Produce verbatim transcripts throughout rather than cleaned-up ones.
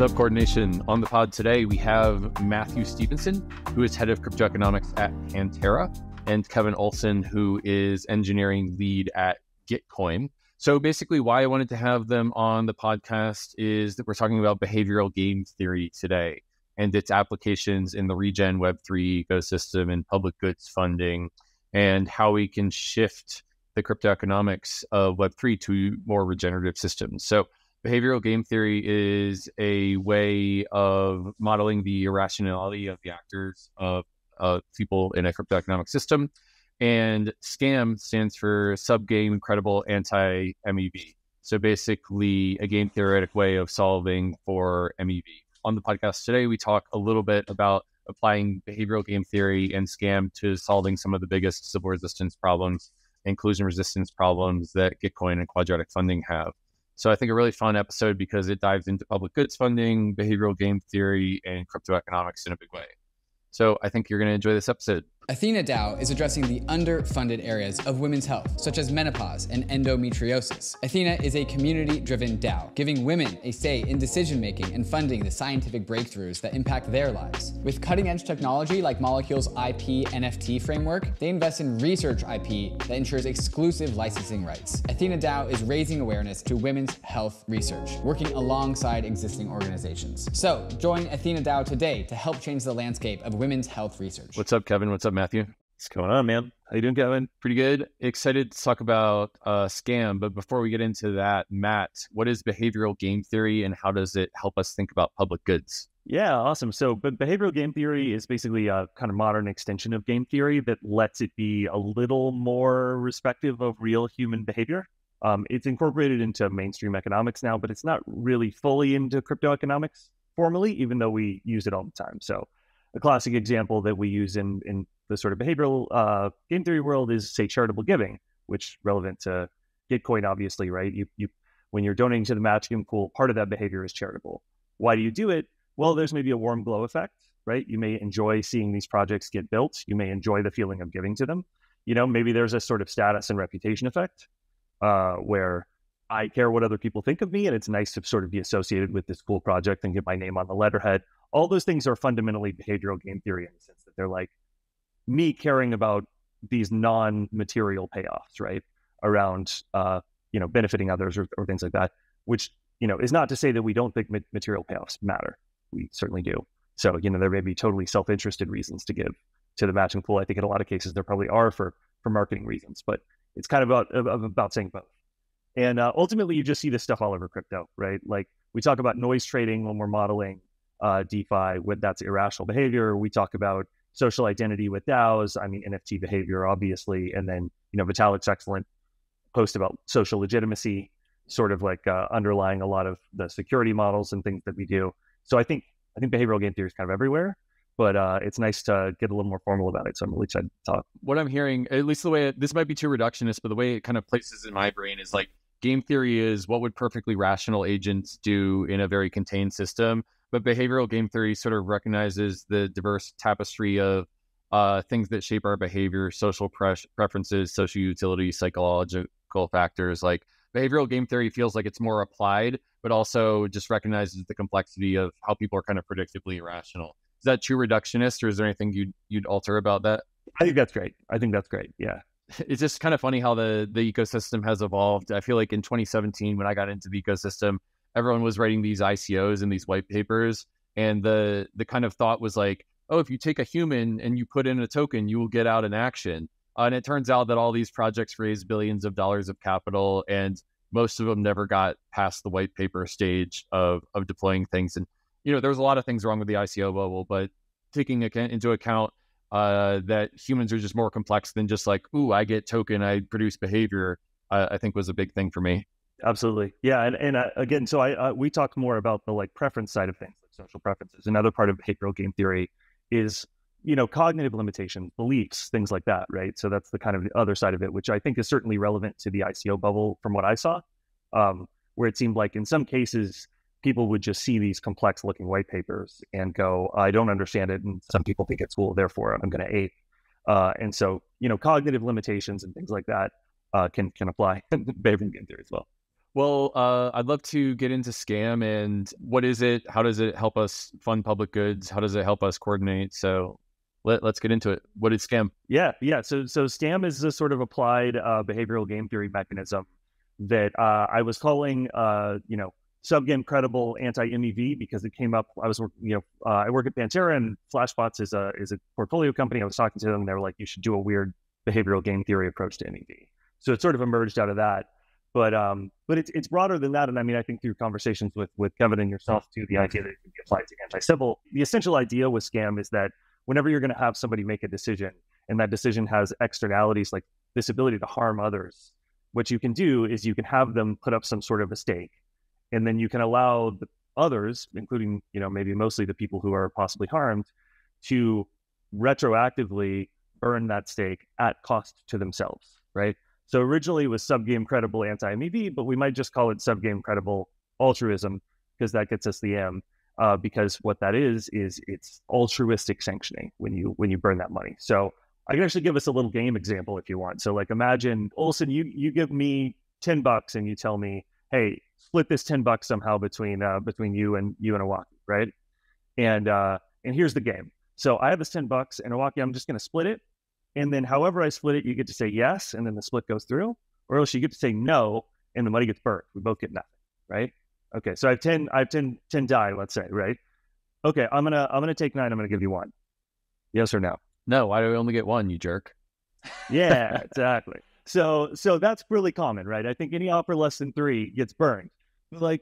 What's Up Coordination. On the pod today, we have Matthew Stephenson, who is head of cryptoeconomics at Pantera, and Kevin Olsen, who is engineering lead at Gitcoin. So basically why I wanted to have them on the podcast is that we're talking about behavioral game theory today and its applications in the regen Web three ecosystem and public goods funding, and how we can shift the cryptoeconomics of Web three to more regenerative systems. So behavioral game theory is a way of modeling the irrationality of the actors of uh, people in a cryptoeconomic system. And SCAM stands for Subgame Credible Anti-M E V. So basically a game theoretic way of solving for M E V. On the podcast today, we talk a little bit about applying behavioral game theory and SCAM to solving some of the biggest civil resistance problems, inclusion resistance problems that Gitcoin and quadratic funding have. So I think a really fun episode because it dives into public goods funding, behavioral game theory, and cryptoeconomics in a big way. So I think you're going to enjoy this episode. Athena DAO is addressing the underfunded areas of women's health, such as menopause and endometriosis. Athena is a community-driven DAO, giving women a say in decision-making and funding the scientific breakthroughs that impact their lives. With cutting-edge technology like Molecule's I P N F T framework, they invest in research I P that ensures exclusive licensing rights. Athena DAO is raising awareness to women's health research, working alongside existing organizations. So join Athena DAO today to help change the landscape of women's health research. What's up, Kevin? What's up, Matthew? What's going on, man? How you doing, Kevin? Pretty good. Excited to talk about uh, SCAM. But before we get into that, Matt, what is behavioral game theory and how does it help us think about public goods? Yeah, awesome. So but behavioral game theory is basically a kind of modern extension of game theory that lets it be a little more respective of real human behavior. Um, it's incorporated into mainstream economics now, but it's not really fully into crypto economics formally, even though we use it all the time. So a classic example that we use in, in the sort of behavioral uh, game theory world is, say, charitable giving, which relevant to Gitcoin, obviously, right? You, you, when you're donating to the matching pool, part of that behavior is charitable. Why do you do it? Well, there's maybe a warm glow effect, right? You may enjoy seeing these projects get built. You may enjoy the feeling of giving to them. You know, maybe there's a sort of status and reputation effect uh, where I care what other people think of me, and it's nice to sort of be associated with this cool project and get my name on the letterhead. All those things are fundamentally behavioral game theory in the sense that they're like me caring about these non-material payoffs, right, around, uh, you know, benefiting others or, or things like that, which, you know, is not to say that we don't think material payoffs matter. We certainly do. So, you know, there may be totally self-interested reasons to give to the matching pool. I think in a lot of cases there probably are for, for marketing reasons, but it's kind of about, about saying both. And uh, ultimately you just see this stuff all over crypto, right? Like we talk about noise trading when we're modeling Uh, DeFi, with that's irrational behavior. We talk about social identity with DAOs. I mean, N F T behavior, obviously. And then, you know, Vitalik's excellent post about social legitimacy, sort of like uh, underlying a lot of the security models and things that we do. So I think, I think behavioral game theory is kind of everywhere, but uh, it's nice to get a little more formal about it. So I'm really excited to talk. What I'm hearing, at least the way it, this might be too reductionist, but the way it kind of places in my brain is like game theory is what would perfectly rational agents do in a very contained system. But behavioral game theory sort of recognizes the diverse tapestry of uh, things that shape our behavior, social pre- preferences, social utility, psychological factors. Like behavioral game theory feels like it's more applied, but also just recognizes the complexity of how people are kind of predictably irrational. Is that too reductionist, or is there anything you'd, you'd alter about that? I think that's great. I think that's great. Yeah. It's just kind of funny how the, the ecosystem has evolved. I feel like in twenty seventeen, when I got into the ecosystem, everyone was writing these I C Os and these white papers. And the the kind of thought was like, oh, if you take a human and you put in a token, you will get out an action. Uh, and it turns out that all these projects raised billions of dollars of capital, and most of them never got past the white paper stage of of deploying things. And, you know, there was a lot of things wrong with the I C O bubble, but taking account, into account uh, that humans are just more complex than just like, ooh, I get token, I produce behavior, uh, I think was a big thing for me. Absolutely. Yeah. And, and uh, again, so I, uh, we talk more about the like preference side of things, like social preferences. Another part of behavioral game theory is, you know, cognitive limitations, beliefs, things like that. Right. So that's the kind of the other side of it, which I think is certainly relevant to the I C O bubble from what I saw, um, where it seemed like in some cases, people would just see these complex looking white papers and go, I don't understand it. And some people think it's cool. Therefore, I'm going to ape. Uh, and so, you know, cognitive limitations and things like that uh, can, can apply in behavioral game theory as well. Well, uh, I'd love to get into SCAM and what is it? How does it help us fund public goods? How does it help us coordinate? So let, let's get into it. What is SCAM? Yeah, yeah. So so SCAM is a sort of applied uh, behavioral game theory mechanism that uh, I was calling, uh, you know, subgame credible anti-M E V because it came up. I was, you know, uh, I work at Pantera, and Flashbots is a is a portfolio company. I was talking to them, and they were like, "You should do a weird behavioral game theory approach to M E V." So it sort of emerged out of that. But um, but it's it's broader than that, and I mean, I think through conversations with with Kevin and yourself too, the idea that it can be applied to anti-civil. The essential idea with SCAM is that whenever you're going to have somebody make a decision, and that decision has externalities like this ability to harm others, what you can do is you can have them put up some sort of a stake, and then you can allow the others, including you know maybe mostly the people who are possibly harmed, to retroactively earn that stake at cost to themselves, right? So originally it was subgame credible anti-M E V, but we might just call it subgame credible altruism because that gets us the M. Uh, because what that is is it's altruistic sanctioning when you when you burn that money. So I can actually give us a little game example if you want. So like imagine Olsen, you you give me ten bucks and you tell me, hey, split this ten bucks somehow between uh, between you and you and Iwaki, right? And uh, and here's the game. So I have this ten bucks and Iwaki, I'm just going to split it. And then however I split it, you get to say yes, and then the split goes through, or else you get to say no, and the money gets burnt. We both get nothing, right? Okay, so I have ten, I have ten, ten die, let's say, right? Okay, I'm gonna, I'm gonna take nine. I'm gonna give you one. Yes or no? No, I only get one, you jerk. Yeah, exactly. So, so that's really common, right? I think any offer less than three gets burned. Like,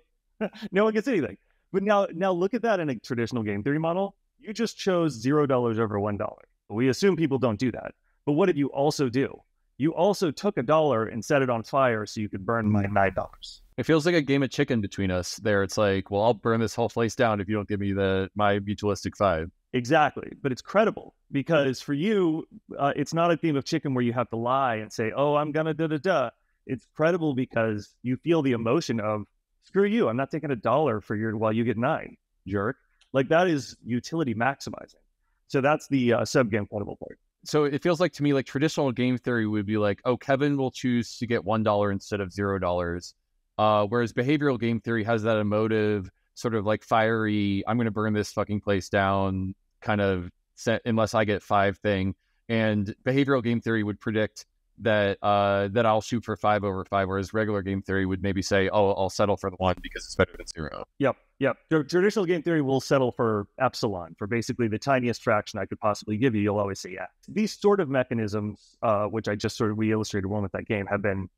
no one gets anything. But now, now look at that in a traditional game theory model. You just chose zero dollars over one dollar. We assume people don't do that. But what did you also do? You also took a dollar and set it on fire so you could burn my nine dollars. It feels like a game of chicken between us there. It's like, well, I'll burn this whole place down if you don't give me the my mutualistic five. Exactly. But it's credible because for you, uh, it's not a game of chicken where you have to lie and say, oh, I'm going to da-da-da. It's credible because you feel the emotion of, screw you, I'm not taking a dollar for your while you get nine, jerk. Like that is utility maximizing. So that's the uh, subgame credible part. So it feels like to me, like traditional game theory would be like, oh, Kevin will choose to get one dollar instead of zero dollars. Uh, whereas behavioral game theory has that emotive sort of like fiery, I'm going to burn this fucking place down kind of set unless I get five thing. And behavioral game theory would predict that uh, that I'll shoot for five over five, whereas regular game theory would maybe say, oh, I'll settle for the one because it's better than zero. Yep, yep. Traditional game theory will settle for epsilon, for basically the tiniest fraction I could possibly give you. You'll always say yeah. These sort of mechanisms, uh, which I just sort of, we illustrated one with that game, have been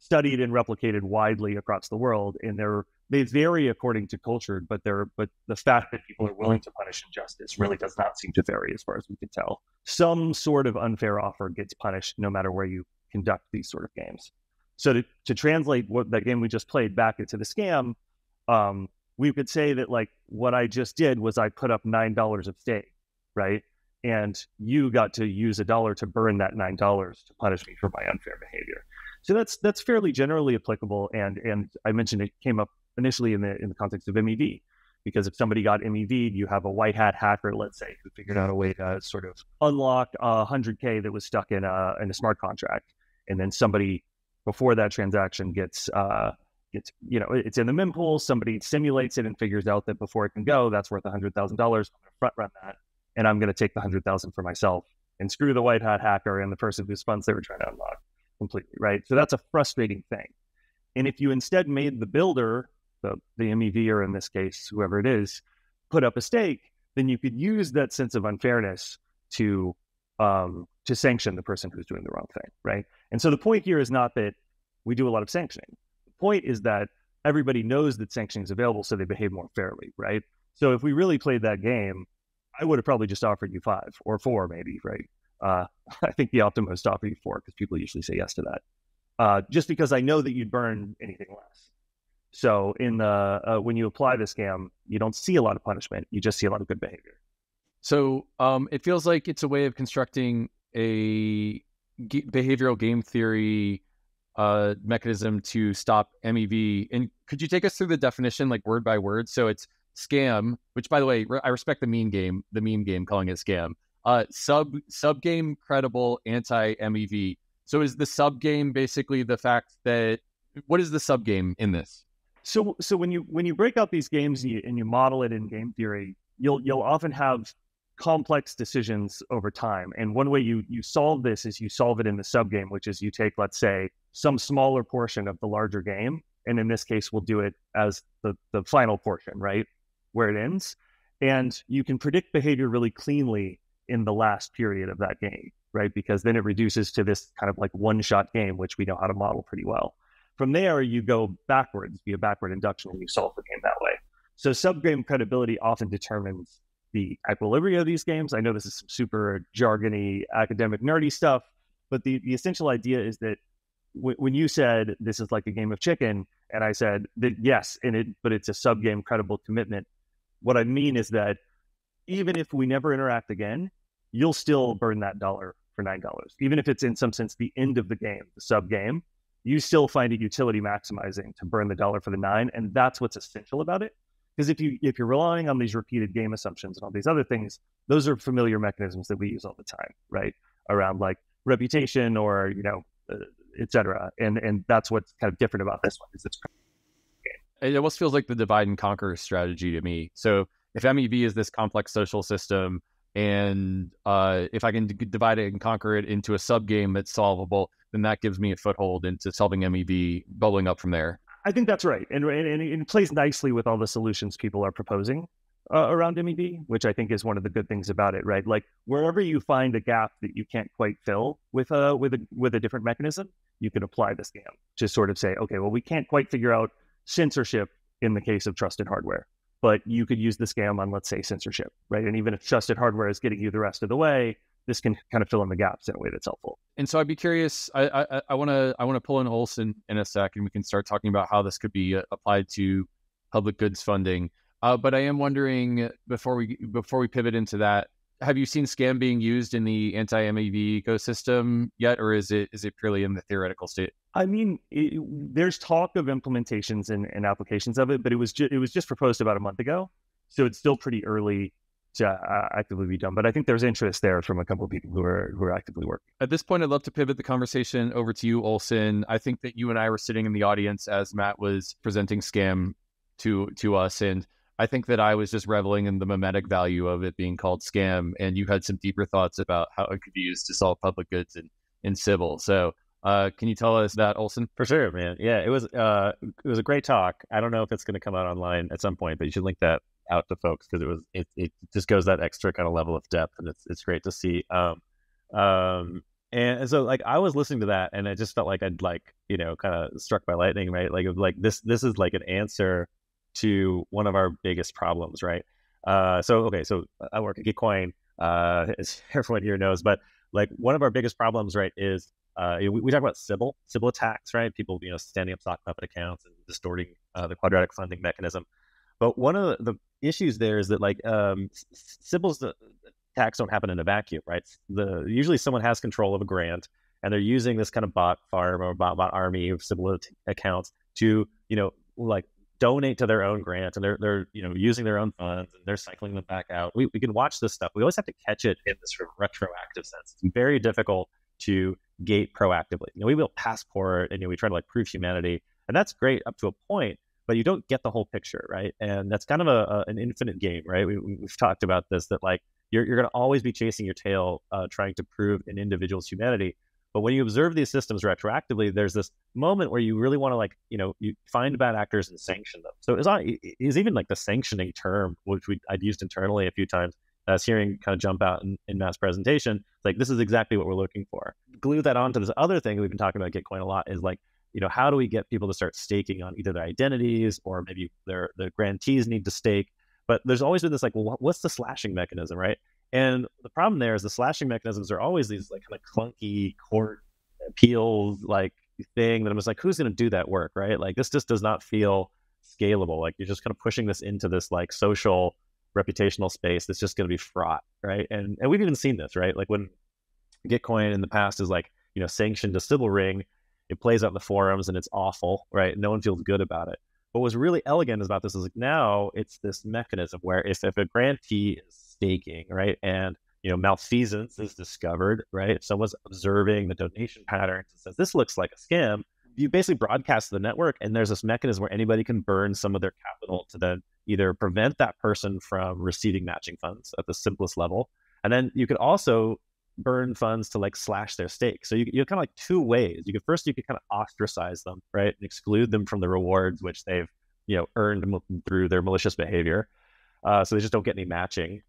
studied and replicated widely across the world. And they're, they vary according to culture, but they're, but the fact that people are willing to punish injustice really does not seem to vary as far as we can tell. Some sort of unfair offer gets punished no matter where you conduct these sort of games. So to, to translate what that game we just played back into the scam, um, we could say that like what I just did was I put up nine dollars of stake, right? And you got to use a dollar to burn that nine dollars to punish me for my unfair behavior. So that's that's fairly generally applicable, and and I mentioned it came up initially in the in the context of M E V, because if somebody got M E V'd, you have a white hat hacker, let's say, who figured out a way to sort of unlock a hundred K that was stuck in a in a smart contract, and then somebody before that transaction gets uh gets you know it's in the mempool. Somebody simulates it and figures out that before it can go, that's worth a hundred thousand dollars. I'm going to front run that, and I'm going to take the hundred thousand for myself and screw the white hat hacker and the person whose funds they were trying to unlock. Completely, right? So that's a frustrating thing. And if you instead made the builder, the, the M E V, or in this case, whoever it is, put up a stake, then you could use that sense of unfairness to um, to sanction the person who's doing the wrong thing, right? And so the point here is not that we do a lot of sanctioning. The point is that everybody knows that sanctioning is available, so they behave more fairly, right? So if we really played that game, I would have probably just offered you five or four maybe, right? Uh, I think the optimist offer you for because people usually say yes to that, uh, just because I know that you'd burn anything less. So in the uh, when you apply the scam, you don't see a lot of punishment. You just see a lot of good behavior. So um, it feels like it's a way of constructing a ge- behavioral game theory uh, mechanism to stop M E V. And could you take us through the definition, like word by word? So it's scam, which by the way, re- I respect the meme game, the meme game calling it scam. Uh, sub subgame credible anti M E V. So is the subgame basically the fact that what is the subgame in this? So, so when you when you break out these games and you, and you model it in game theory, you'll you'll often have complex decisions over time. And one way you you solve this is you solve it in the subgame, which is you take, let's say, some smaller portion of the larger game, and in this case, we'll do it as the the final portion, right, where it ends. And you can predict behavior really cleanly in the last period of that game, right? Because then it reduces to this kind of like one-shot game, which we know how to model pretty well. From there, you go backwards via backward induction and you solve the game that way. So subgame credibility often determines the equilibria of these games. I know this is some super jargony, academic, nerdy stuff, but the, the essential idea is that w when you said this is like a game of chicken, and I said that yes, and it, but it's a subgame credible commitment, what I mean is that even if we never interact again, you'll still burn that dollar for nine dollars. Even if it's in some sense the end of the game, the sub game, you still find a utility maximizing to burn the dollar for the nine. And that's what's essential about it. Because if you if you're relying on these repeated game assumptions and all these other things, those are familiar mechanisms that we use all the time, right? Around like reputation or, you know, uh, et cetera. And, and that's what's kind of different about this one is it's It almost feels like the divide and conquer strategy to me. So if M E V is this complex social system, and uh, if I can d divide it and conquer it into a subgame that's solvable, then that gives me a foothold into solving M E V, bubbling up from there. I think that's right. And, and, and it plays nicely with all the solutions people are proposing uh, around M E V, which I think is one of the good things about it, right? Like wherever you find a gap that you can't quite fill with a, with a, with a different mechanism, you can apply the scam to sort of say, okay, well, we can't quite figure out censorship in the case of trusted hardware, but you could use the scam on, let's say, censorship, right? And even if trusted hardware is getting you the rest of the way, this can kind of fill in the gaps in a way that's helpful. And so I'd be curious, I want to I, I want to pull in Olsen in a sec, and we can start talking about how this could be applied to public goods funding. Uh, but I am wondering, before we before we pivot into that, have you seen scam being used in the anti-M E V ecosystem yet, or is it is it purely in the theoretical state? I mean, it, there's talk of implementations and, and applications of it, but it was it was just proposed about a month ago, so it's still pretty early to uh, actively be done. But I think there's interest there from a couple of people who are who are actively working. At this point, I'd love to pivot the conversation over to you, Olsen. I think that you and I were sitting in the audience as Matt was presenting scam to to us, and I think that I was just reveling in the memetic value of it being called scam, and you had some deeper thoughts about how it could be used to solve public goods and, and civil. So uh, can you tell us that, Olsen? For sure, man. Yeah, it was uh, it was a great talk. I don't know if it's going to come out online at some point, but you should link that out to folks because it was it, it just goes that extra kind of level of depth, and it's it's great to see. Um, um, and, and so like I was listening to that, and I just felt like I'd like you know kind of struck by lightning, right? Like like this this is like an answer to one of our biggest problems, right? Uh, so, okay, so I work at Gitcoin, uh, as everyone here knows, but like one of our biggest problems, right, is uh, we, we talk about civil, civil attacks, right? People, you know, standing up sock puppet accounts and distorting uh, the quadratic funding mechanism. But one of the, the issues there is that like um, civil's the, attacks don't happen in a vacuum, right? The, usually someone has control of a grant and they're using this kind of bot farm or bot, bot army of civil accounts to, you know, like, donate to their own grants, and they're they're you know using their own funds and they're cycling them back out. We we can watch this stuff. We always have to catch it in this sort of retroactive sense. It's very difficult to gate proactively. You know, we will passport and you know, we try to like prove humanity, and that's great up to a point, but you don't get the whole picture, right? And that's kind of a, a an infinite game, right? We we've talked about this that like you're you're going to always be chasing your tail, uh, trying to prove an individual's humanity. But when you observe these systems retroactively, there's this moment where you really want to, like, you know, you find bad actors and sanction them. So it's not, it's even like the sanctioning term, which we I'd used internally a few times. I was hearing kind of jump out in, in Matt's presentation. It's like, this is exactly what we're looking for. Glue that onto this other thing we've been talking about Gitcoin a lot is like, you know, how do we get people to start staking on either their identities or maybe their, their grantees need to stake? But there's always been this like, well, what's the slashing mechanism, right? And the problem there is the slashing mechanisms are always these like kind of clunky court appeals like thing that I'm just like, who's going to do that work, right? Like this just does not feel scalable. Like you're just kind of pushing this into this like social reputational space that's just going to be fraught, right? And and we've even seen this, right? Like when Gitcoin in the past is like, you know, sanctioned a civil ring, it plays out in the forums and it's awful, right? No one feels good about it. But what's really elegant about this is like now it's this mechanism where if, if a grantee is staking, right, and you know malfeasance is discovered, right, if someone's observing the donation patterns and says this looks like a scam, you basically broadcast to the network, and there's this mechanism where anybody can burn some of their capital to then either prevent that person from receiving matching funds at the simplest level. And then you could also burn funds to like slash their stake. So you, you're kind of like two ways. You could first, you could kind of ostracize them, right? And exclude them from the rewards, which they've, you know, earned through their malicious behavior. Uh, so they just don't get any matching.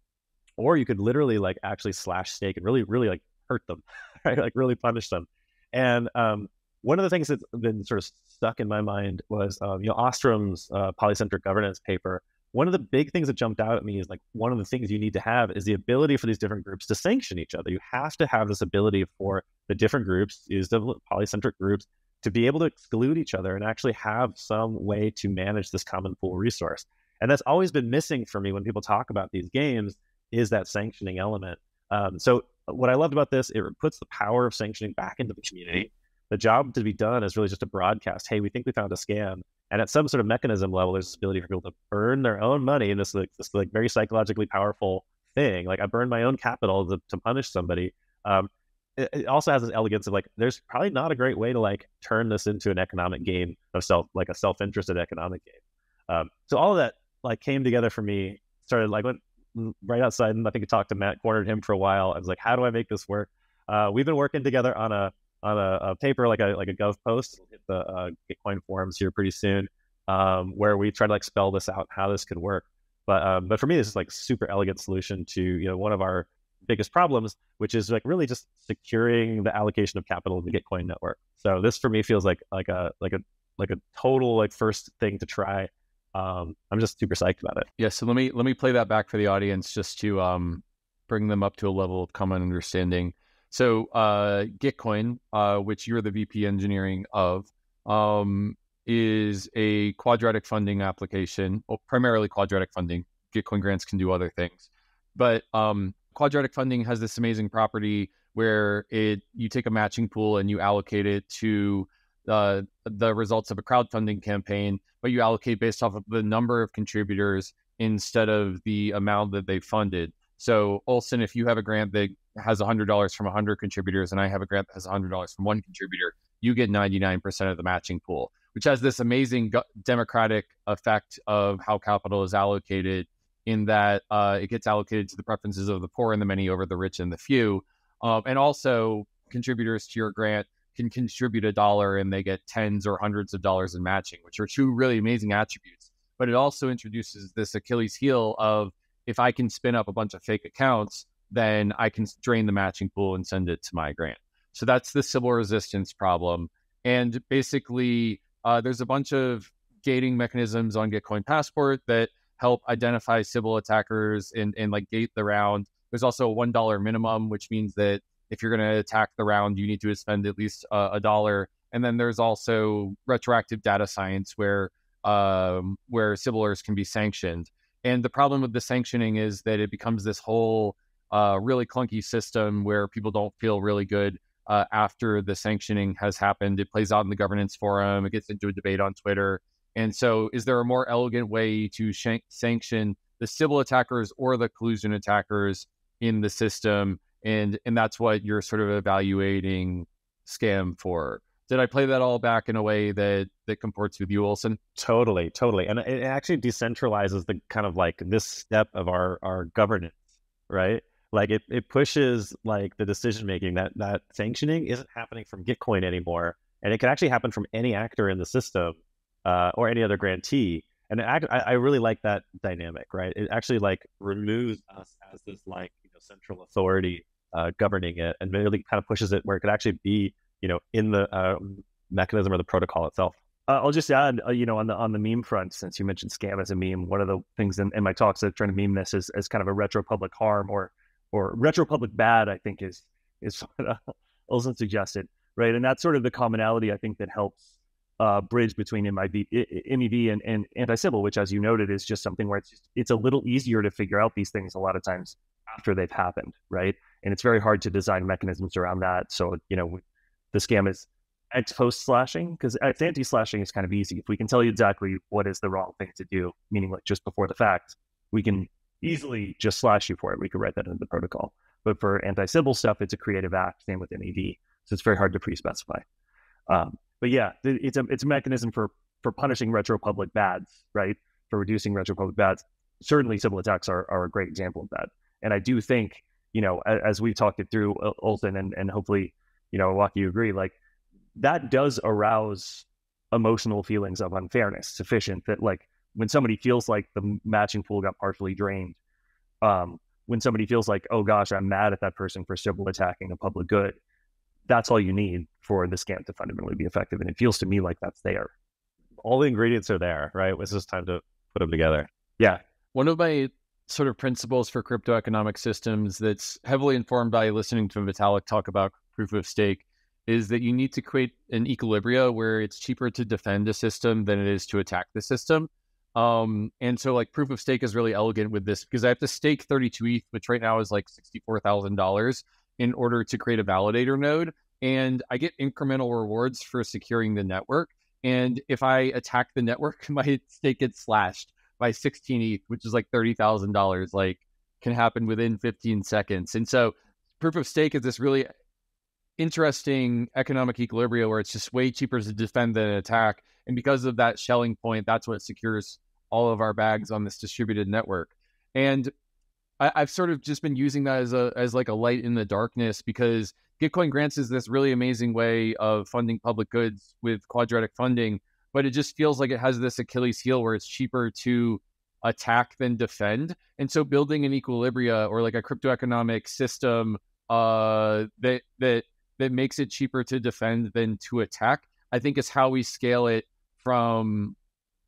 Or you could literally like actually slash stake and really, really like hurt them, right? Like really punish them. And, um, one of the things that's been sort of stuck in my mind was, um, you know, Ostrom's uh, polycentric governance paper. One of the big things that jumped out at me is like, one of the things you need to have is the ability for these different groups to sanction each other. You have to have this ability for the different groups, these polycentric groups, to be able to exclude each other and actually have some way to manage this common pool resource. And that's always been missing for me when people talk about these games, is that sanctioning element. Um, so what I loved about this, it puts the power of sanctioning back into the community. The job to be done is really just to broadcast, hey, we think we found a scam. And at some sort of mechanism level, there's this ability for people to burn their own money in this, like, this like very psychologically powerful thing. Like, I burned my own capital to, to punish somebody. Um, it, it also has this elegance of like, there's probably not a great way to like turn this into an economic game of self, like a self-interested economic game. Um, so all of that like came together for me, started like went right outside, and I think I talked to Matt, cornered him for a while. I was like, how do I make this work? Uh, we've been working together on a on a, a paper, like a like a gov post, we'll hit the uh, Gitcoin forums here pretty soon, um, where we try to like spell this out, how this could work. But um, but for me, this is like super elegant solution to, you know, one of our biggest problems, which is like really just securing the allocation of capital to the Gitcoin network. So this for me feels like like a like a like a total like first thing to try. Um, I'm just super psyched about it. Yeah. So let me let me play that back for the audience just to um, bring them up to a level of common understanding. So uh, Gitcoin, uh, which you're the V P engineering of, um, is a quadratic funding application, well, primarily quadratic funding. Gitcoin grants can do other things. But um, quadratic funding has this amazing property where it you take a matching pool and you allocate it to uh, the results of a crowdfunding campaign, but you allocate based off of the number of contributors instead of the amount that they funded. So Olsen, if you have a grant that has one hundred dollars from one hundred contributors, and I have a grant that has one hundred dollars from one contributor, you get ninety-nine percent of the matching pool, which has this amazing democratic effect of how capital is allocated, in that uh, it gets allocated to the preferences of the poor and the many over the rich and the few. Um, and also contributors to your grant can contribute a dollar and they get tens or hundreds of dollars in matching, which are two really amazing attributes. But it also introduces this Achilles heel of, if I can spin up a bunch of fake accounts, then I can drain the matching pool and send it to my grant. So that's the civil resistance problem. And basically, uh, there's a bunch of gating mechanisms on Gitcoin Passport that help identify civil attackers and, and like gate the round. There's also a one dollar minimum, which means that if you're going to attack the round, you need to spend at least uh, a dollar. And then there's also retroactive data science where, um, where civilers can be sanctioned. And the problem with the sanctioning is that it becomes this whole uh, really clunky system where people don't feel really good uh, after the sanctioning has happened. It plays out in the governance forum. It gets into a debate on Twitter. And so is there a more elegant way to sanction the civil attackers or the collusion attackers in the system? And, and that's what you're sort of evaluating SCAM for. Did I play that all back in a way that, that comports with you, Olsen? Totally, totally. And it actually decentralizes the kind of like this step of our, our governance, right? Like it, it pushes like the decision-making, that, that sanctioning isn't happening from Gitcoin anymore. And it can actually happen from any actor in the system uh, or any other grantee. And it act, I, I really like that dynamic, right? It actually like removes us as this like, you know, central authority uh, governing it, and really kind of pushes it where it could actually be, you know, in the uh, mechanism or the protocol itself. Uh, I'll just add, uh, you know, on the on the meme front, since you mentioned SCAM as a meme, one of the things in, in my talks that I'm trying to meme this is as kind of a retro public harm or or retro public bad, I think is is what uh, Olsen suggested, right? And that's sort of the commonality, I think, that helps uh, bridge between M E V and, and anti-civil, which, as you noted, is just something where it's just, it's a little easier to figure out these things a lot of times after they've happened, right? And it's very hard to design mechanisms around that. So, you know, the SCAM is ex post slashing, because ex ante slashing is kind of easy. If we can tell you exactly what is the wrong thing to do, meaning like just before the fact, we can easily just slash you for it. We could write that into the protocol. But for anti-civil stuff, it's a creative act, same with M E V. So it's very hard to pre-specify. Um, But yeah, it's a it's a mechanism for for punishing retro public bads, right? For reducing retro public bads. Certainly, civil attacks are are a great example of that. And I do think, you know, as, as we've talked it through, Olsen, and and hopefully, you know, Lucky, you agree, like that does arouse emotional feelings of unfairness sufficient that, like, when somebody feels like the matching pool got partially drained, um, when somebody feels like, oh gosh, I'm mad at that person for civil attacking a public good, that's all you need for the scam to fundamentally be effective. And it feels to me like that's there. All the ingredients are there, right? It's just time to put them together. Yeah. One of my sort of principles for crypto economic systems that's heavily informed by listening to Vitalik talk about proof of stake is that you need to create an equilibria where it's cheaper to defend a system than it is to attack the system. Um, and so like proof of stake is really elegant with this, because I have to stake thirty-two E T H, which right now is like sixty-four thousand dollars, in order to create a validator node. And I get incremental rewards for securing the network. And if I attack the network, my stake gets slashed by sixteen E T H, which is like thirty thousand dollars, like can happen within fifteen seconds. And so proof of stake is this really interesting economic equilibria where it's just way cheaper to defend than attack. And because of that shelling point, that's what secures all of our bags on this distributed network. And I, I've sort of just been using that as a as like a light in the darkness, because Gitcoin grants is this really amazing way of funding public goods with quadratic funding, but it just feels like it has this Achilles heel where it's cheaper to attack than defend. And so building an equilibria or like a crypto economic system uh, that that that makes it cheaper to defend than to attack, I think is how we scale it from,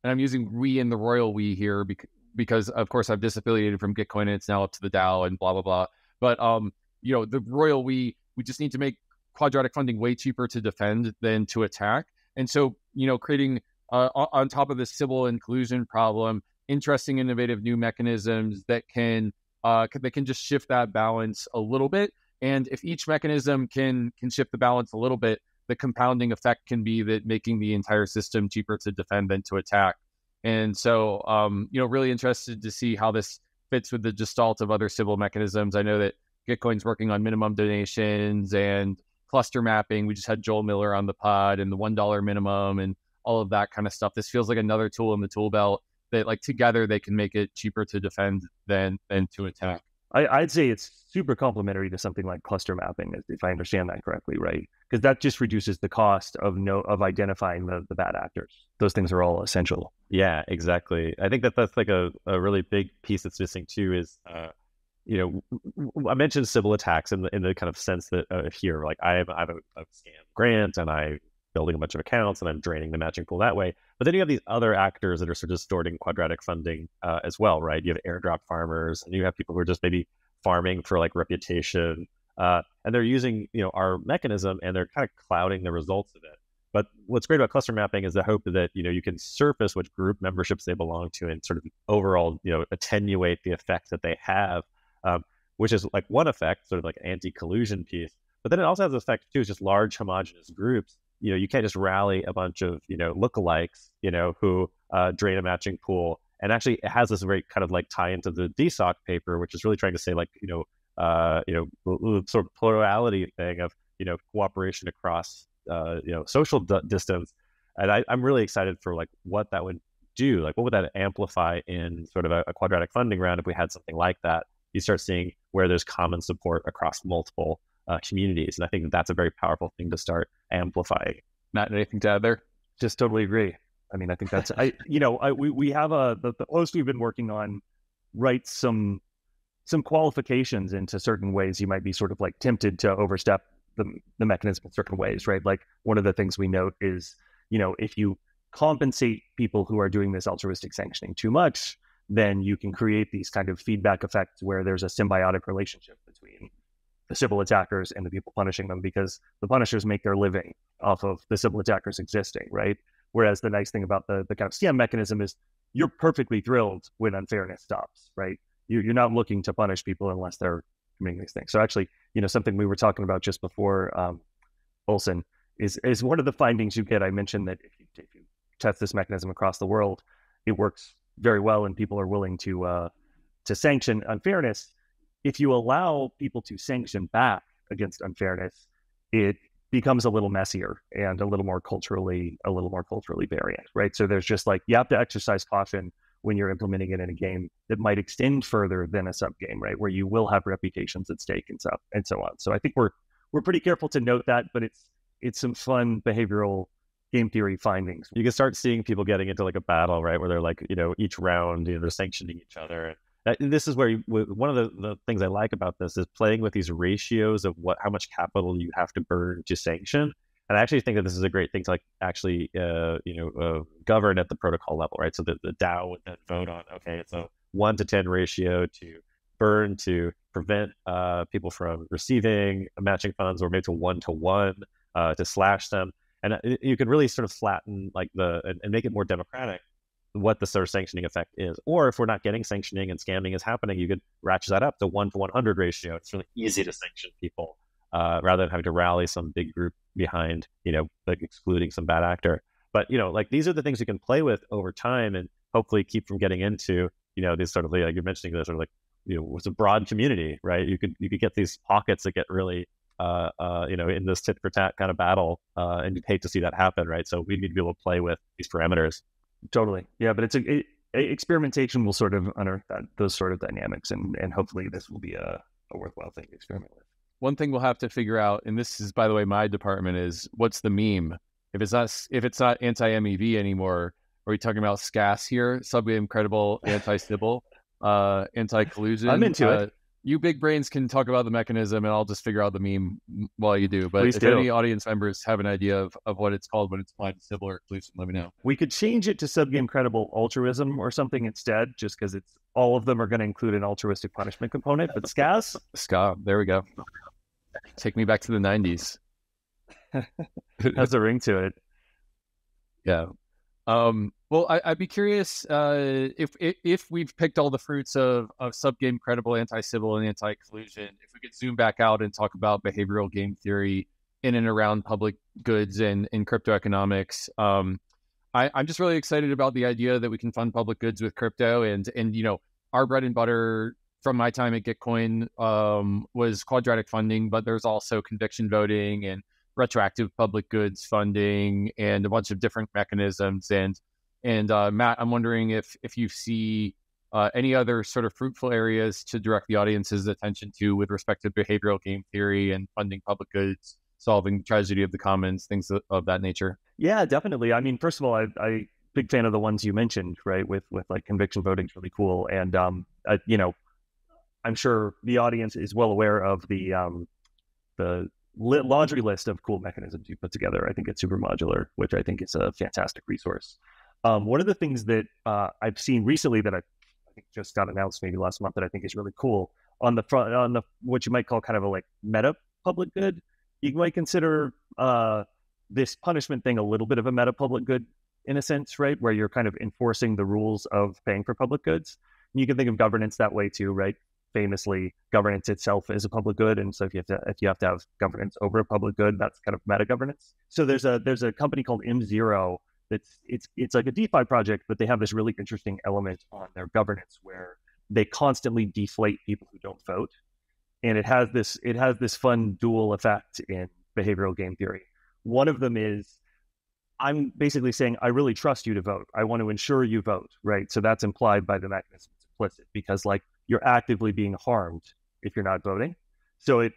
and I'm using we in the royal we here because, because of course I've disaffiliated from Gitcoin and it's now up to the DAO and blah, blah, blah. But, um, you know, the royal we, we just need to make quadratic funding way cheaper to defend than to attack. And so, you know, creating uh, on top of the civil inclusion problem, interesting, innovative new mechanisms that can, uh, that can just shift that balance a little bit. And if each mechanism can, can shift the balance a little bit, the compounding effect can be that making the entire system cheaper to defend than to attack. And so, um, you know, really interested to see how this fits with the gestalt of other civil mechanisms. I know that Gitcoin's working on minimum donations and cluster mapping. We just had Joel Miller on the pod and the one dollar minimum and all of that kind of stuff. This feels like another tool in the tool belt that, like, together they can make it cheaper to defend than, than to attack. I, I'd say it's super complementary to something like cluster mapping, if I understand that correctly, right? Because that just reduces the cost of no of identifying the, the bad actors. Those things are all essential. Yeah, exactly. I think that that's like a, a really big piece that's missing too is, uh, you know, I mentioned civil attacks in the, in the kind of sense that uh, here, like I have, I have a, a scam grant and I'm building a bunch of accounts and I'm draining the matching pool that way. But then you have these other actors that are sort of distorting quadratic funding uh, as well, right? You have airdrop farmers and you have people who are just maybe farming for like reputation. Uh, and they're using, you know, our mechanism and they're kind of clouding the results of it. But what's great about cluster mapping is the hope that, you know, you can surface which group memberships they belong to and sort of overall, you know, attenuate the effect that they have, um, which is like one effect, sort of like anti-collusion piece. But then it also has an effect too, is just large homogenous groups. You know, you can't just rally a bunch of, you know, lookalikes, you know, who uh, drain a matching pool. And actually it has this very kind of like tie into the D S O C paper, which is really trying to say like, you know, uh, you know, sort of plurality thing of, you know, cooperation across, uh, you know, social d- distance. And I, I'm really excited for like what that would do. Like, what would that amplify in sort of a, a quadratic funding round if we had something like that? You start seeing where there's common support across multiple Uh, communities. And I think that's a very powerful thing to start amplifying. Not anything to add there? Just totally agree. I mean, I think that's, I, you know, I, we, we have a, the, the host we've been working on writes some, some qualifications into certain ways you might be sort of like tempted to overstep the, the mechanism in certain ways, right? Like one of the things we note is, you know, if you compensate people who are doing this altruistic sanctioning too much, then you can create these kind of feedback effects where there's a symbiotic relationship between the civil attackers and the people punishing them, because the punishers make their living off of the civil attackers existing, right? Whereas the nice thing about the, the kind of scam mechanism is you're perfectly thrilled when unfairness stops, right? You, you're not looking to punish people unless they're committing these things. So actually, you know, something we were talking about just before, um, Olsen, is, is one of the findings you get. I mentioned that if you, if you test this mechanism across the world, it works very well and people are willing to, uh, to sanction unfairness. If you allow people to sanction back against unfairness, it becomes a little messier and a little more culturally, a little more culturally variant, right? So there's just like, you have to exercise caution when you're implementing it in a game that might extend further than a sub game, right? Where you will have reputations at stake and so, and so on. So I think we're, we're pretty careful to note that, but it's, it's some fun behavioral game theory findings. You can start seeing people getting into like a battle, right? Where they're like, you know, each round, you know, they're sanctioning each other. And this is where you, one of the, the things I like about this is playing with these ratios of what, how much capital you have to burn to sanction. And I actually think that this is a great thing to like actually, uh, you know, uh, govern at the protocol level, right? So the, the DAO would then vote on, okay, it's a one to ten ratio to burn to prevent uh, people from receiving matching funds, or maybe to one to one uh, to slash them. And you can really sort of flatten like the, and, and make it more democratic what the sort of sanctioning effect is. Or if we're not getting sanctioning and scamming is happening, you could ratchet that up to one to one hundred ratio. It's really easy to sanction people uh, rather than having to rally some big group behind, you know, like excluding some bad actor. But, you know, like these are the things you can play with over time and hopefully keep from getting into, you know, these sort of like you're mentioning, those sort of like, you know, it's a broad community, right? You could, you could get these pockets that get really, Uh, uh, you know, in this tit for tat kind of battle, uh, and you'd hate to see that happen, right? So we need to be able to play with these parameters. Totally, yeah. But it's a, it, experimentation will sort of unearth that, those sort of dynamics, and and hopefully this will be a, a worthwhile thing to experiment with. One thing we'll have to figure out, and this is, by the way, my department is what's the meme? If it's not if it's not anti-M E V anymore, are we talking about SCAS here? Subgame credible, anti-Sybil, uh, anti-collusion. I'm into uh, it. You big brains can talk about the mechanism, and I'll just figure out the meme while you do. But Please if do. any audience members have an idea of, of what it's called when it's applied to Sybil or collusion, let me know. We could change it to subgame credible altruism or something instead, just because it's all of them are going to include an altruistic punishment component. But SCAS, ska, there we go. Take me back to the nineties. Has a ring to it. Yeah. Um, well, I, I'd be curious uh, if, if if we've picked all the fruits of, of subgame credible, anti-Sybil, and anti-collusion, if we could zoom back out and talk about behavioral game theory in and around public goods and in crypto economics. Um, I, I'm just really excited about the idea that we can fund public goods with crypto. And, and you know, our bread and butter from my time at Gitcoin um, was quadratic funding, but there's also conviction voting and retroactive public goods funding and a bunch of different mechanisms. And, and uh, Matt, I'm wondering if, if you see uh, any other sort of fruitful areas to direct the audience's attention to with respect to behavioral game theory and funding public goods, solving tragedy of the commons, things of, of that nature. Yeah, definitely. I mean, first of all, I, I big fan of the ones you mentioned, right? With, with like conviction voting is really cool. And, um, I, you know, I'm sure the audience is well aware of the, um, the, laundry list of cool mechanisms you put together. I think it's super modular, which I think is a fantastic resource. Um, one of the things that uh, I've seen recently that I, I think just got announced maybe last month that I think is really cool on the front, on the what you might call kind of a like meta public good, you might consider uh, this punishment thing a little bit of a meta public good in a sense, right? Where you're kind of enforcing the rules of paying for public goods. And you can think of governance that way too, right? Famously, governance itself is a public good, and so if you have to, if you have to have governance over a public good, that's kind of meta governance. So there's a there's a company called M zero that's it's it's like a DeFi project, but they have this really interesting element on their governance where they constantly deflate people who don't vote, and it has this it has this fun dual effect in behavioral game theory. One of them is I'm basically saying I really trust you to vote. I want to ensure you vote, right? So that's implied by the mechanism. It's implicit because like. You're actively being harmed if you're not voting. So it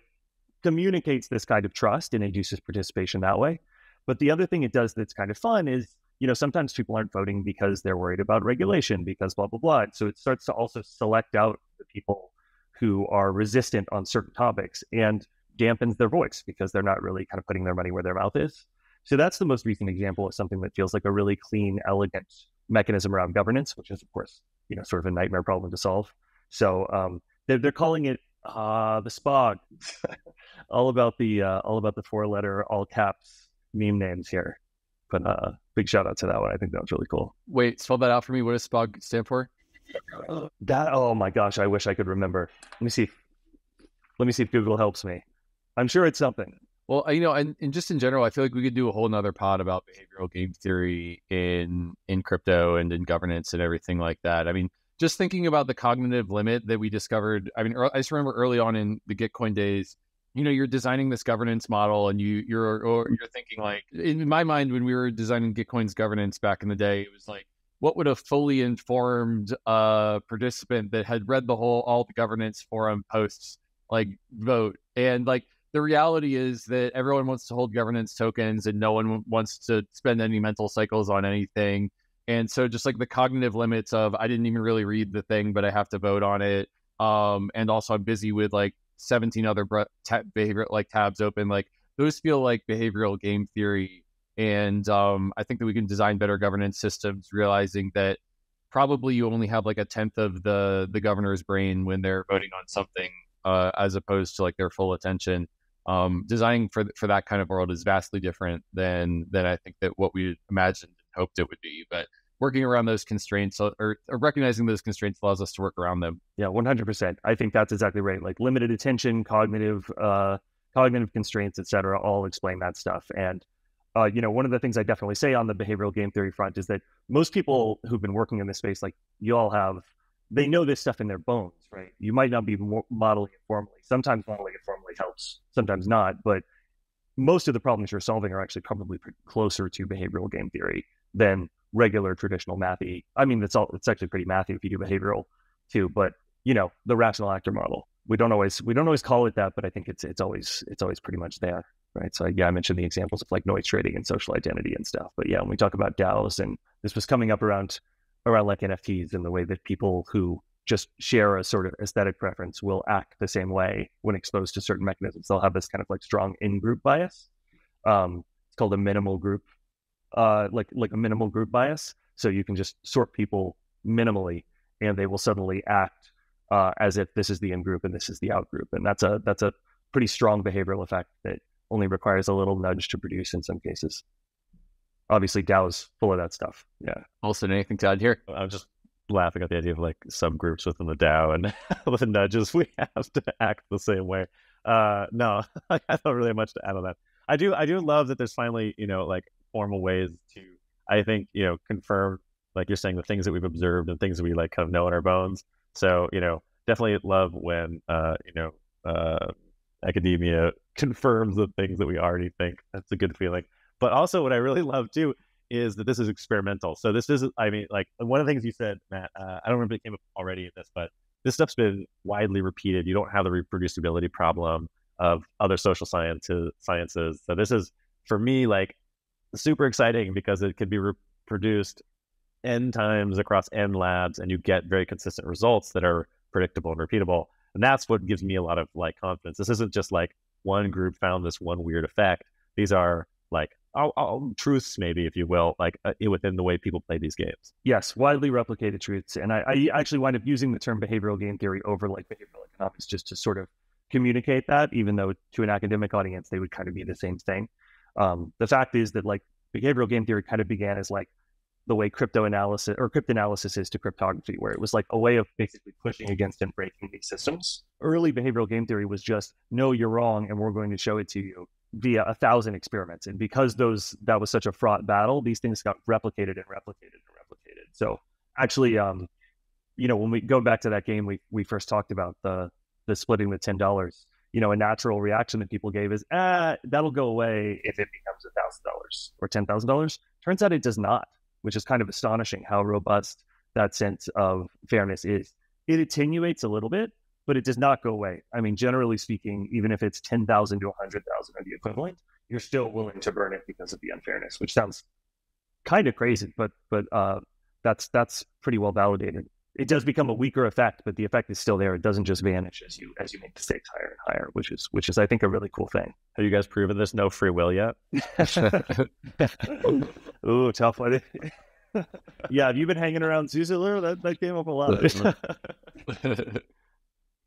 communicates this kind of trust and induces participation that way. But the other thing it does that's kind of fun is, you know, sometimes people aren't voting because they're worried about regulation, because blah, blah, blah. And so it starts to also select out the people who are resistant on certain topics and dampens their voice because they're not really kind of putting their money where their mouth is. So that's the most recent example of something that feels like a really clean, elegant mechanism around governance, which is, of course, you know, sort of a nightmare problem to solve. So um, they're they're calling it uh, the S P O G. all about the uh, all about the four letter all caps meme names here. But uh, big shout out to that one. I think that was really cool. Wait, spell that out for me. What does S P O G stand for? That oh my gosh, I wish I could remember. Let me see. If, let me see if Google helps me. I'm sure it's something. Well, you know, and, and just in general, I feel like we could do a whole nother pod about behavioral game theory in in crypto and in governance and everything like that. I mean. Just thinking about the cognitive limit that we discovered, I mean, I just remember early on in the Gitcoin days, you know, you're designing this governance model, and you you're or you're thinking, like, in my mind, when we were designing Gitcoin's governance back in the day, it was like, what would a fully informed uh, participant that had read the whole all the governance forum posts like vote? And like, the reality is that everyone wants to hold governance tokens, and no one wants to spend any mental cycles on anything. And so just like the cognitive limits of, I didn't even really read the thing, but I have to vote on it. Um, and also I'm busy with like seventeen other behavior like tabs open. Like, those feel like behavioral game theory. And um, I think that we can design better governance systems, realizing that probably you only have like a tenth of the the governor's brain when they're voting on something, uh, as opposed to like their full attention. Um, designing for for that kind of world is vastly different than than I think that what we imagined and hoped it would be. But working around those constraints, or, or recognizing those constraints, allows us to work around them. Yeah, one hundred percent. I think that's exactly right. Like limited attention, cognitive uh, cognitive constraints, et cetera, all explain that stuff. And Uh, you know, one of the things I definitely say on the behavioral game theory front is that most people who've been working in this space, like you all have, they know this stuff in their bones, right? You might not be modeling it formally. Sometimes modeling it formally helps, sometimes not. But most of the problems you're solving are actually probably closer to behavioral game theory than regular traditional mathy. I mean, that's all. It's actually pretty mathy if you do behavioral too. But you know, the rational actor model. We don't always we don't always call it that, but I think it's it's always it's always pretty much there. Right. So yeah, I mentioned the examples of like noise trading and social identity and stuff. But yeah, when we talk about DAOs, and this was coming up around around like N F Ts and the way that people who just share a sort of aesthetic preference will act the same way when exposed to certain mechanisms. They'll have this kind of like strong in-group bias. Um, it's called a minimal group, uh, like like a minimal group bias. So you can just sort people minimally, and they will suddenly act uh, as if this is the in-group and this is the out-group, and that's a that's a pretty strong behavioral effect that only requires a little nudge to produce in some cases. Obviously, DAO's full of that stuff. Yeah. Olsen, anything to add here? I was just laughing at the idea of like subgroups within the DAO and the nudges we have to act the same way. Uh, no, I don't really have much to add on that. I do, I do love that there's finally, you know, like formal ways to, I think, you know, confirm, like you're saying, the things that we've observed and things that we like kind of know in our bones. So, you know, definitely love when, uh, you know, uh, academia confirms the things that we already think. That's a good feeling. But also what I really love too is that this is experimental. So this is, I mean, like one of the things you said, Matt, uh, I don't remember if it came up already in this, but this stuff's been widely repeated. You don't have the reproducibility problem of other social sciences. sciences. So this is, for me, like super exciting because it could be reproduced n times across n labs, and you get very consistent results that are predictable and repeatable. And that's what gives me a lot of like confidence. This isn't just like one group found this one weird effect. These are like all, all truths, maybe, if you will, like uh, within the way people play these games. Yes, widely replicated truths. And I, I actually wind up using the term behavioral game theory over like behavioral economics just to sort of communicate that, even though to an academic audience, they would kind of be the same thing. Um, the fact is that like behavioral game theory kind of began as like the way crypto analysis or cryptanalysis is to cryptography, where it was like a way of basically pushing against and breaking these systems. Early behavioral game theory was just, no, you're wrong, and we're going to show it to you via a thousand experiments. And because those that was such a fraught battle, these things got replicated and replicated and replicated. So actually, um, you know, when we go back to that game we we first talked about, the the splitting the ten dollars, you know, a natural reaction that people gave is, ah, that'll go away if it becomes a thousand dollars or ten thousand dollars. Turns out it does not, which is kind of astonishing how robust that sense of fairness is. It attenuates a little bit, but it does not go away. I mean, generally speaking, even if it's ten thousand to one hundred thousand or the equivalent, you're still willing to burn it because of the unfairness, which sounds kind of crazy, but but uh, that's that's pretty well validated. It does become a weaker effect, but the effect is still there. It doesn't just vanish as you as you make the stakes higher and higher, which is which is I think a really cool thing. Have you guys proven there's no free will yet? Ooh, tough one. Yeah, have you been hanging around Zuzulu? That, that came up a lot.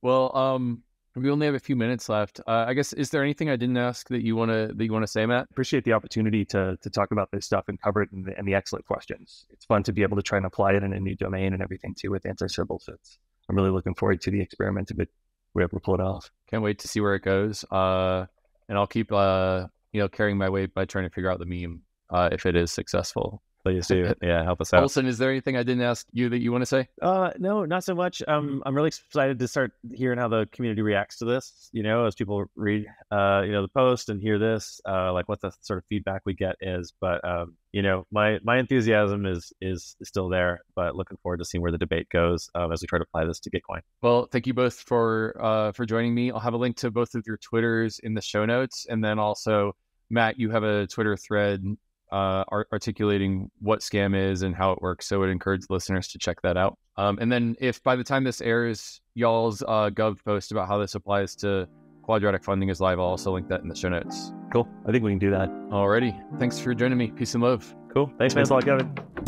Well, um, we only have a few minutes left. Uh, I guess, is there anything I didn't ask that you want to that you want to say, Matt? Appreciate the opportunity to to talk about this stuff and cover it, and the, and the excellent questions. It's fun to be able to try and apply it in a new domain and everything too with anti-Sybil. So it's, I'm really looking forward to the experiment of it. We're able to pull it off. Can't wait to see where it goes. Uh, and I'll keep uh, you know carrying my weight by trying to figure out the meme. Uh, if it is successful. Please do. Yeah, help us out. Olsen, is there anything I didn't ask you that you want to say? Uh, no, not so much. Um, I'm really excited to start hearing how the community reacts to this, you know, as people read, uh, you know, the post and hear this, uh, like what the sort of feedback we get is. But, um, you know, my, my enthusiasm is, is still there, but looking forward to seeing where the debate goes um, as we try to apply this to Gitcoin. Well, thank you both for, uh, for joining me. I'll have a link to both of your Twitters in the show notes. And then also, Matt, you have a Twitter thread Uh, articulating what SCAM is and how it works, so it encourages listeners to check that out. Um, and then, if by the time this airs, y'all's uh, Gov post about how this applies to quadratic funding is live, I'll also link that in the show notes. Cool. I think we can do that. Alrighty. Thanks for joining me. Peace and love. Cool. Thanks, man. Thanks a lot, Kevin.